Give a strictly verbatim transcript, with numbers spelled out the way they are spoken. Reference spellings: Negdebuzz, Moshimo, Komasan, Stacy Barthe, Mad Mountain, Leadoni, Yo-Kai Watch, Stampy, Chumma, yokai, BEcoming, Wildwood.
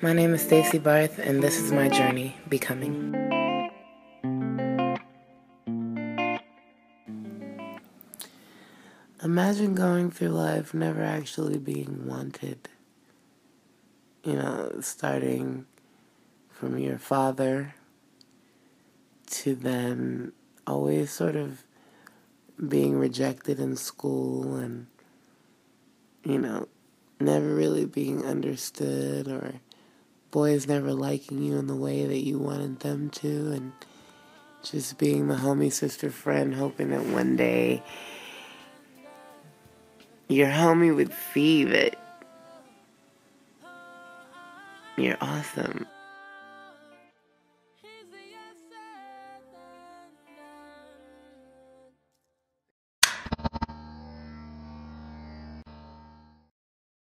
My name is Stacy Barthe, and this is my journey, Becoming. Imagine going through life never actually being wanted. You know, starting from your father to then always sort of being rejected in school and, you know, never really being understood, or boys never liking you in the way that you wanted them to, and just being the homie sister friend, hoping that one day your homie would see that you're awesome.